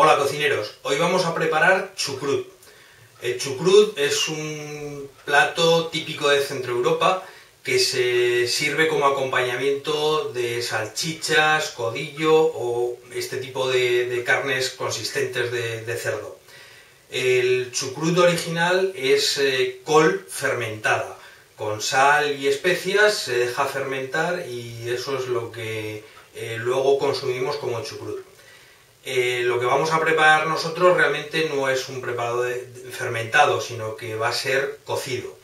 Hola cocineros, hoy vamos a preparar chucrut. El chucrut es un plato típico de Centro Europa que se sirve como acompañamiento de salchichas, codillo o este tipo de carnes consistentes de cerdo. El chucrut original es col fermentada, con sal y especias se deja fermentar y eso es lo que luego consumimos como chucrut. Lo que vamos a preparar nosotros realmente no es un preparado fermentado, sino que va a ser cocido.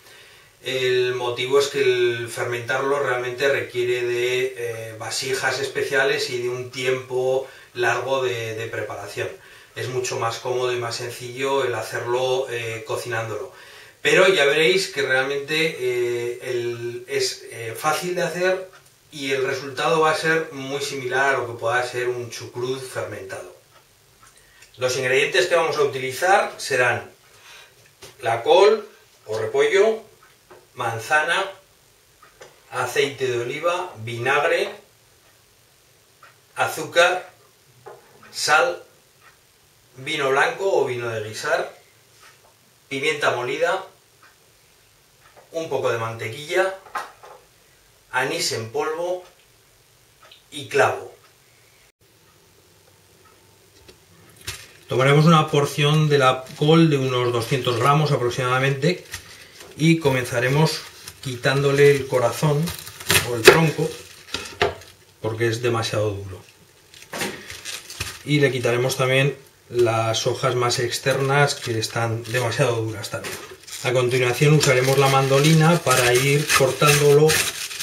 El motivo es que el fermentarlo realmente requiere de vasijas especiales y de un tiempo largo de preparación. Es mucho más cómodo y más sencillo el hacerlo cocinándolo. Pero ya veréis que realmente es fácil de hacer y el resultado va a ser muy similar a lo que pueda ser un chucrut fermentado. Los ingredientes que vamos a utilizar serán la col o repollo, manzana, aceite de oliva, vinagre, azúcar, sal, vino blanco o vino de guisar, pimienta molida, un poco de mantequilla, anís en polvo y clavo. Tomaremos una porción de la col de unos 200 gramos aproximadamente y comenzaremos quitándole el corazón o el tronco porque es demasiado duro. Y le quitaremos también las hojas más externas que están demasiado duras también. A continuación usaremos la mandolina para ir cortándolo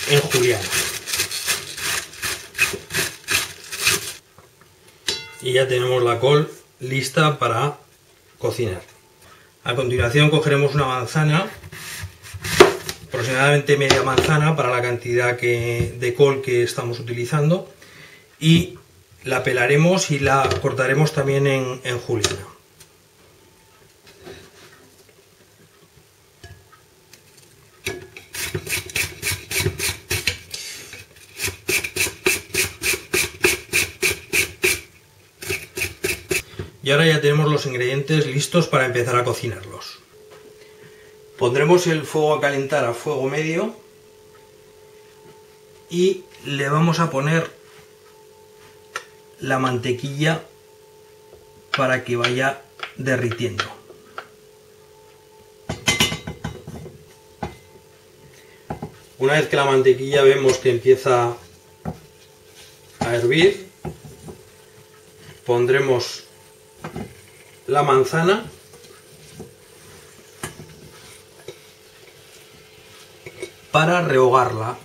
en juliana. Y ya tenemos la col lista para cocinar. A continuación cogeremos una manzana, aproximadamente media manzana para la cantidad de col que estamos utilizando, y la pelaremos y la cortaremos también en juliana. Y ahora ya tenemos los ingredientes listos para empezar a cocinarlos. Pondremos el fuego a calentar a fuego medio y le vamos a poner la mantequilla para que vaya derritiendo. Una vez que la mantequilla vemos que empieza a hervir, pondremos la manzana para rehogarla.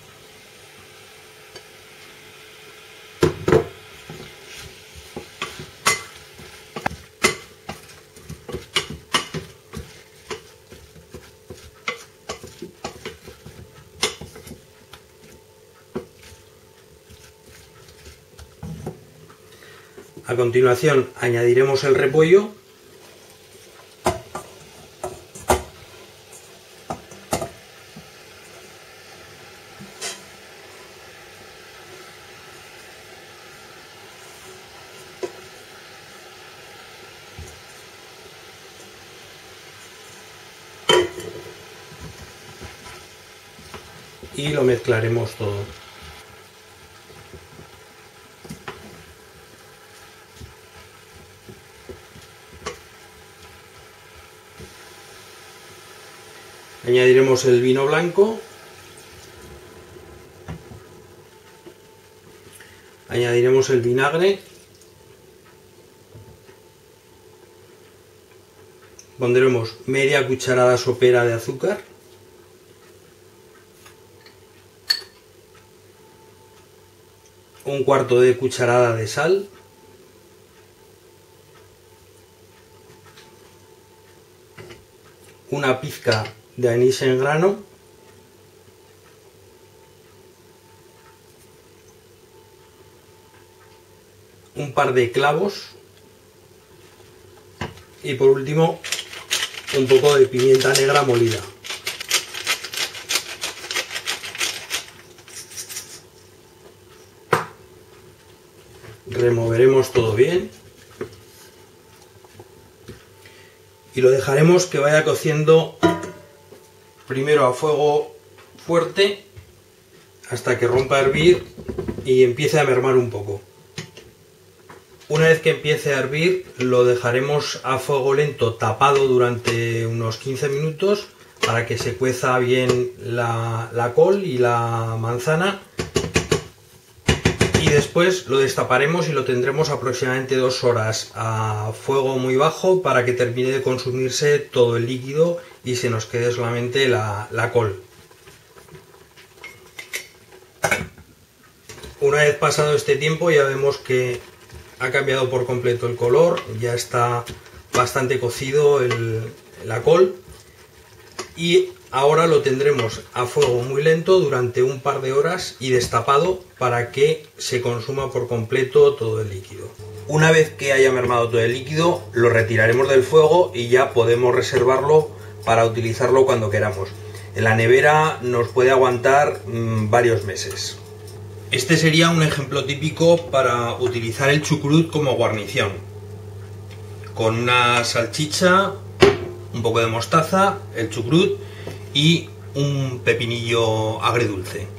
A continuación añadiremos el repollo y lo mezclaremos todo. Añadiremos el vino blanco, añadiremos el vinagre, pondremos media cucharada sopera de azúcar, un cuarto de cucharada de sal, una pizca de anís en grano . Un par de clavos y por último un poco de pimienta negra molida . Removeremos todo bien y lo dejaremos que vaya cociendo primero a fuego fuerte hasta que rompa a hervir y empiece a mermar un poco. Una vez que empiece a hervir lo dejaremos a fuego lento tapado durante unos 15 minutos para que se cueza bien la col y la manzana, y después lo destaparemos y lo tendremos aproximadamente 2 horas a fuego muy bajo para que termine de consumirse todo el líquido y se nos quede solamente la col. Una vez pasado este tiempo ya vemos que ha cambiado por completo el color, ya está bastante cocido la col, y ahora lo tendremos a fuego muy lento durante un par de horas y destapado para que se consuma por completo todo el líquido. Una vez que haya mermado todo el líquido lo retiraremos del fuego y ya podemos reservarlo para utilizarlo cuando queramos. En la nevera nos puede aguantar varios meses. Este sería un ejemplo típico para utilizar el chucrut como guarnición, con una salchicha, un poco de mostaza, el chucrut y un pepinillo agridulce.